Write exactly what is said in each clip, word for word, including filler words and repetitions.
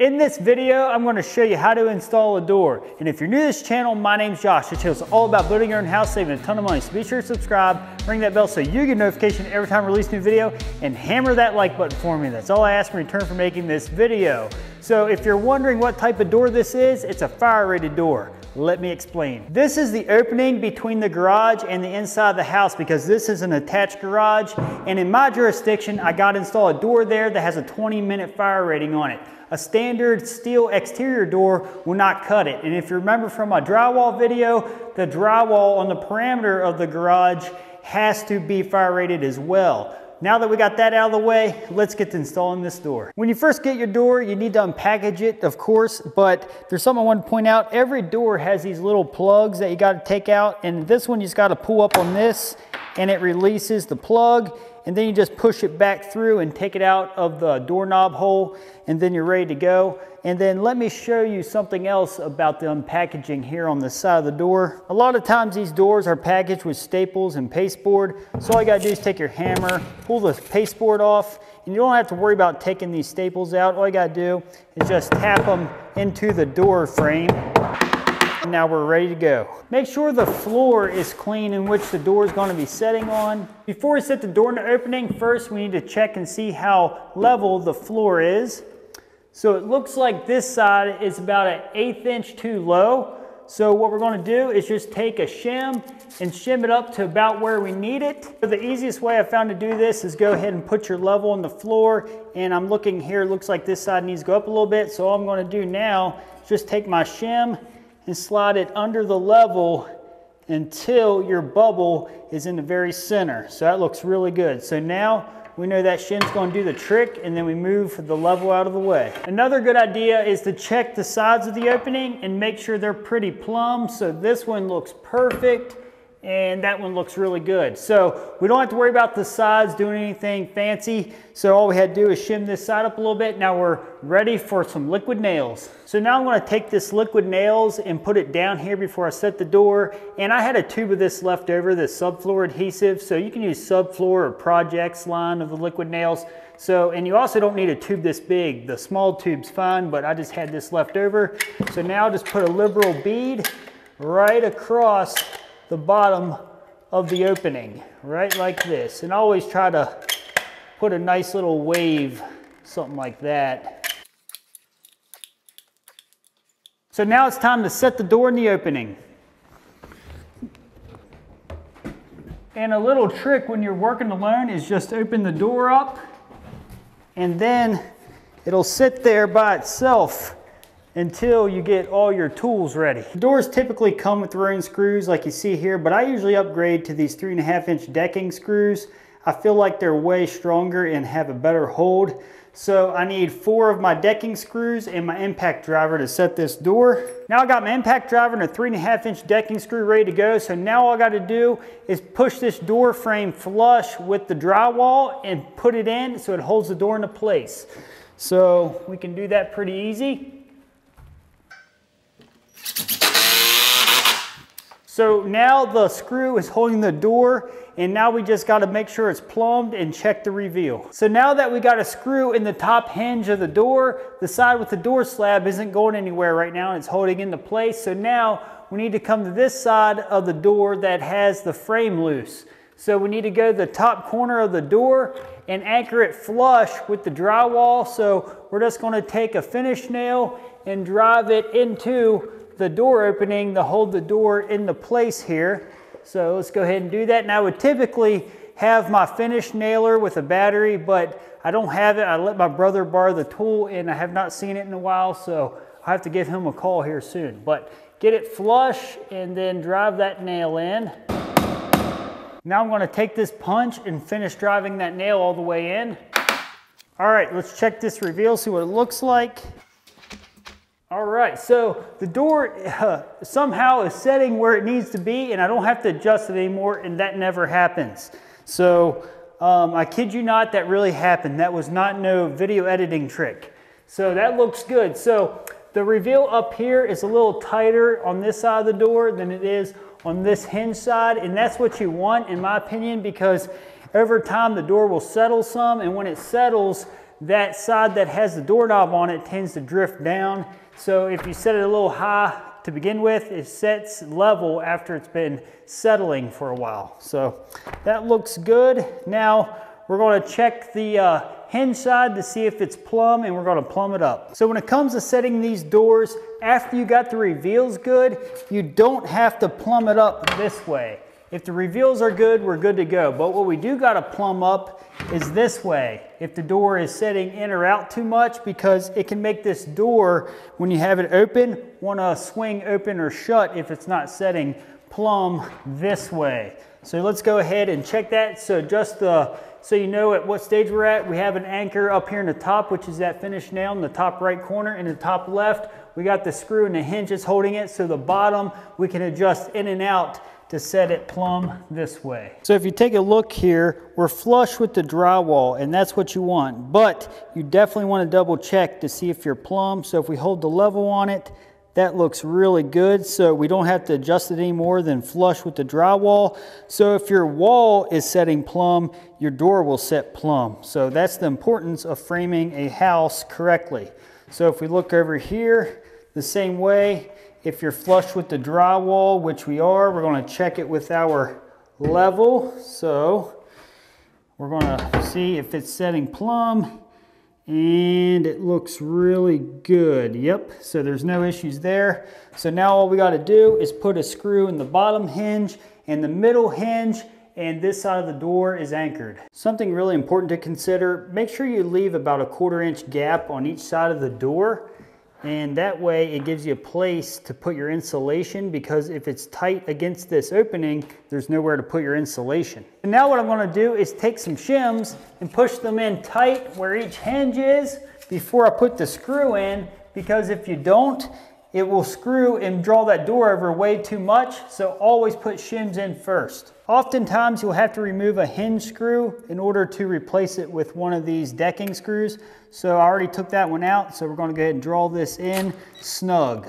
In this video, I'm going to show you how to install a door. And if you're new to this channel, my name's Josh. This channel is all about building your own house, saving a ton of money. So be sure to subscribe, ring that bell so you get a notification every time I release a new video, and hammer that like button for me. That's all I ask in return for making this video. So if you're wondering what type of door this is, it's a fire-rated door. Let me explain. This is the opening between the garage and the inside of the house because this is an attached garage. And in my jurisdiction, I got to install a door there that has a twenty minute fire rating on it. A standard steel exterior door will not cut it. And if you remember from my drywall video, the drywall on the perimeter of the garage has to be fire rated as well. Now that we got that out of the way, let's get to installing this door. When you first get your door, you need to unpackage it, of course, but there's something I want to point out. Every door has these little plugs that you got to take out, and this one you just got to pull up on this, and it releases the plug, and then you just push it back through and take it out of the doorknob hole, and then you're ready to go. And then let me show you something else about the unpackaging here on the side of the door. A lot of times these doors are packaged with staples and pasteboard. So all you gotta do is take your hammer, pull the pasteboard off, and you don't have to worry about taking these staples out. All you gotta do is just tap them into the door frame. And now we're ready to go. Make sure the floor is clean in which the door is gonna be setting on. Before we set the door in the opening, first we need to check and see how level the floor is. So it looks like this side is about an eighth inch too low. So what we're gonna do is just take a shim and shim it up to about where we need it. So the easiest way I found to do this is go ahead and put your level on the floor. And I'm looking here, it looks like this side needs to go up a little bit. So all I'm gonna do now is just take my shim and slide it under the level until your bubble is in the very center. So that looks really good. So now, we know that shim's gonna do the trick, and then we move the level out of the way. Another good idea is to check the sides of the opening and make sure they're pretty plumb. So this one looks perfect, and that one looks really good. So we don't have to worry about the sides doing anything fancy. So all we had to do is shim this side up a little bit. Now we're ready for some liquid nails. So now I'm gonna take this liquid nails and put it down here before I set the door. And I had a tube of this left over, this subfloor adhesive. So you can use subfloor or projects line of the liquid nails. So, and you also don't need a tube this big. The small tube's fine, but I just had this left over. So now I'll just put a liberal bead right across the bottom of the opening, right like this. And always try to put a nice little wave, something like that. So now it's time to set the door in the opening. And a little trick when you're working alone is just open the door up, and then it'll sit there by itself until you get all your tools ready. Doors typically come with their own screws like you see here, but I usually upgrade to these three and a half inch decking screws. I feel like they're way stronger and have a better hold. So I need four of my decking screws and my impact driver to set this door. Now I got my impact driver and a three and a half inch decking screw ready to go. So now all I got to do is push this door frame flush with the drywall and put it in so it holds the door into place. So we can do that pretty easy. So now the screw is holding the door, and now we just got to make sure it's plumbed and check the reveal. So now that we got a screw in the top hinge of the door, the side with the door slab isn't going anywhere right now, and it's holding into place. So now we need to come to this side of the door that has the frame loose. So we need to go to the top corner of the door and anchor it flush with the drywall. So we're just going to take a finish nail and drive it into the door opening to hold the door into place here. So let's go ahead and do that. And I would typically have my finish nailer with a battery, but I don't have it. I let my brother borrow the tool and I have not seen it in a while. So I have to give him a call here soon, but get it flush and then drive that nail in. Now I'm gonna take this punch and finish driving that nail all the way in. All right, let's check this reveal, see what it looks like. All right, so the door uh, somehow is setting where it needs to be, and I don't have to adjust it anymore, and that never happens. So um, I kid you not, that really happened. That was not no video editing trick. So that looks good. So the reveal up here is a little tighter on this side of the door than it is on this hinge side, and that's what you want, in my opinion, because over time the door will settle some, and when it settles, that side that has the doorknob on it tends to drift down. So if you set it a little high to begin with, it sets level after it's been settling for a while. So that looks good. Now we're going to check the uh, hinge side to see if it's plumb, and we're going to plumb it up. So when it comes to setting these doors, after you got the reveals good, you don't have to plumb it up this way. If the reveals are good, we're good to go. But what we do got to plumb up is this way, if the door is setting in or out too much, because it can make this door, when you have it open, want to swing open or shut if it's not setting plumb this way. So let's go ahead and check that. So just the, so you know at what stage we're at, we have an anchor up here in the top, which is that finish nail in the top right corner. In the top left, we got the screw and the hinges holding it. So the bottom, we can adjust in and out to set it plumb this way. So if you take a look here, we're flush with the drywall, and that's what you want, but you definitely want to double check to see if you're plumb. So if we hold the level on it, that looks really good. So we don't have to adjust it any more than flush with the drywall. So if your wall is setting plumb, your door will set plumb. So that's the importance of framing a house correctly. So if we look over here, the same way, if you're flush with the drywall, which we are, we're gonna check it with our level. So we're gonna see if it's setting plumb, and it looks really good. Yep, so there's no issues there. So now all we gotta do is put a screw in the bottom hinge and the middle hinge, and this side of the door is anchored. Something really important to consider, make sure you leave about a quarter inch gap on each side of the door. And that way it gives you a place to put your insulation, because if it's tight against this opening, there's nowhere to put your insulation. And now what I'm gonna do is take some shims and push them in tight where each hinge is before I put the screw in, because if you don't, it will screw and draw that door over way too much. So always put shims in first. Oftentimes you'll have to remove a hinge screw in order to replace it with one of these decking screws. So I already took that one out. So we're going to go ahead and draw this in snug.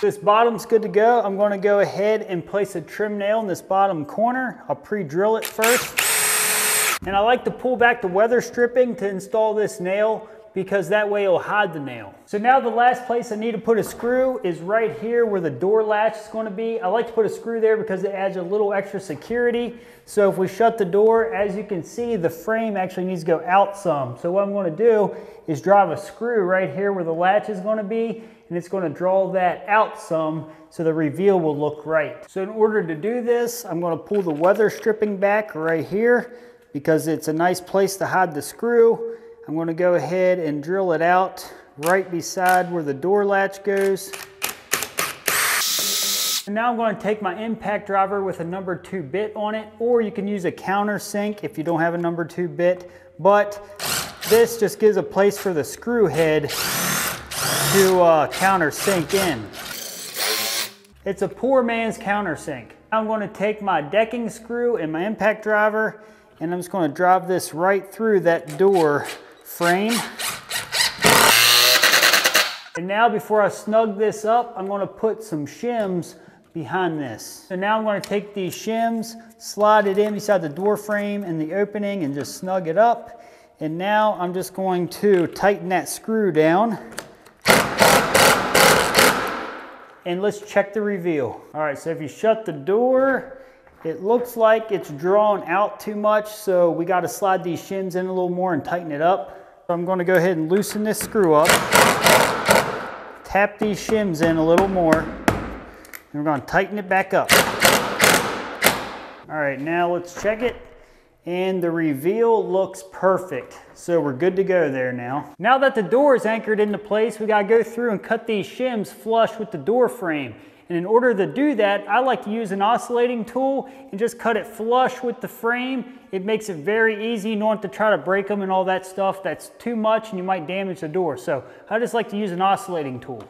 This bottom's good to go. I'm going to go ahead and place a trim nail in this bottom corner. I'll pre-drill it first. And I like to pull back the weather stripping to install this nail, because that way it'll hide the nail. So now the last place I need to put a screw is right here where the door latch is going to be. I like to put a screw there because it adds a little extra security. So if we shut the door, as you can see, the frame actually needs to go out some. So what I'm going to do is drive a screw right here where the latch is going to be, and it's going to draw that out some so the reveal will look right. So in order to do this, I'm going to pull the weather stripping back right here because it's a nice place to hide the screw. I'm going to go ahead and drill it out right beside where the door latch goes. And now I'm going to take my impact driver with a number two bit on it, or you can use a countersink if you don't have a number two bit, but this just gives a place for the screw head to uh, countersink in. It's a poor man's countersink. I'm going to take my decking screw and my impact driver, and I'm just going to drive this right through that door frame. And now before I snug this up, I'm going to put some shims behind this. So now I'm going to take these shims, slide it in beside the door frame and the opening, and just snug it up. And now I'm just going to tighten that screw down. And let's check the reveal. All right, so if you shut the door, it looks like it's drawn out too much, so we got to slide these shims in a little more and tighten it up. So I'm going to go ahead and loosen this screw up, tap these shims in a little more, and we're going to tighten it back up. All right, now let's check it, and the reveal looks perfect. So we're good to go there now. Now that the door is anchored into place, we got to go through and cut these shims flush with the door frame. And in order to do that, I like to use an oscillating tool and just cut it flush with the frame. It makes it very easy. You don't have to try to break them and all that stuff. That's too much and you might damage the door. So I just like to use an oscillating tool.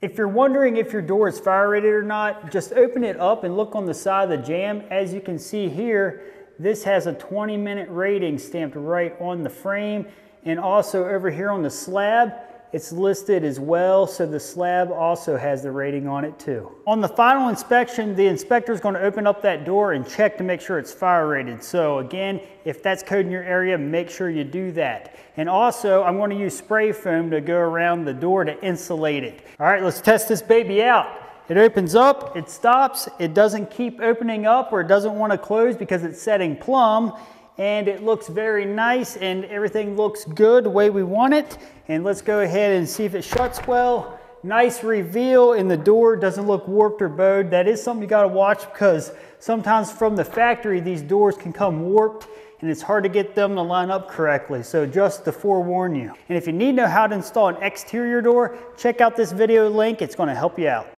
If you're wondering if your door is fire rated or not, just open it up and look on the side of the jamb. As you can see here, this has a twenty minute rating stamped right on the frame, and also over here on the slab it's listed as well, so the slab also has the rating on it too. On the final inspection, the inspector is going to open up that door and check to make sure it's fire rated. So again, if that's code in your area, make sure you do that. And also, I'm going to use spray foam to go around the door to insulate it. All right, let's test this baby out. It opens up, it stops, it doesn't keep opening up or it doesn't want to close because it's setting plumb. And it looks very nice and everything looks good the way we want it. And let's go ahead and see if it shuts well. Nice reveal in the door, doesn't look warped or bowed. That is something you gotta watch because sometimes from the factory, these doors can come warped and it's hard to get them to line up correctly. So just to forewarn you. And if you need to know how to install an exterior door, check out this video link, it's gonna help you out.